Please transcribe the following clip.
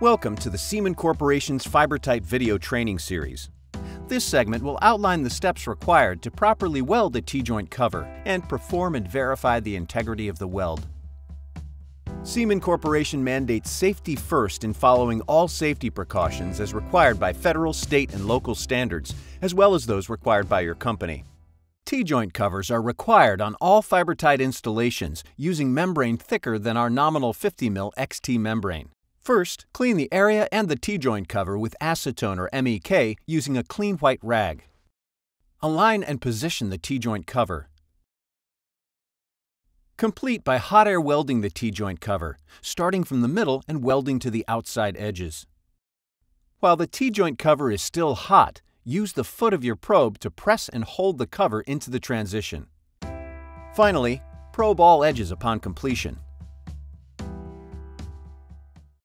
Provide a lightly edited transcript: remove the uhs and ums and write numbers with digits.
Welcome to the Seaman Corporation's FiberTite video training series. This segment will outline the steps required to properly weld the T-joint cover and perform and verify the integrity of the weld. Seaman Corporation mandates safety first in following all safety precautions as required by federal, state, and local standards, as well as those required by your company. T-joint covers are required on all FiberTite installations using membrane thicker than our nominal 50 mm XT membrane. First, clean the area and the T-joint cover with acetone or MEK using a clean white rag. Align and position the T-joint cover. Complete by hot air welding the T-joint cover, starting from the middle and welding to the outside edges. While the T-joint cover is still hot, use the foot of your probe to press and hold the cover into the transition. Finally, probe all edges upon completion.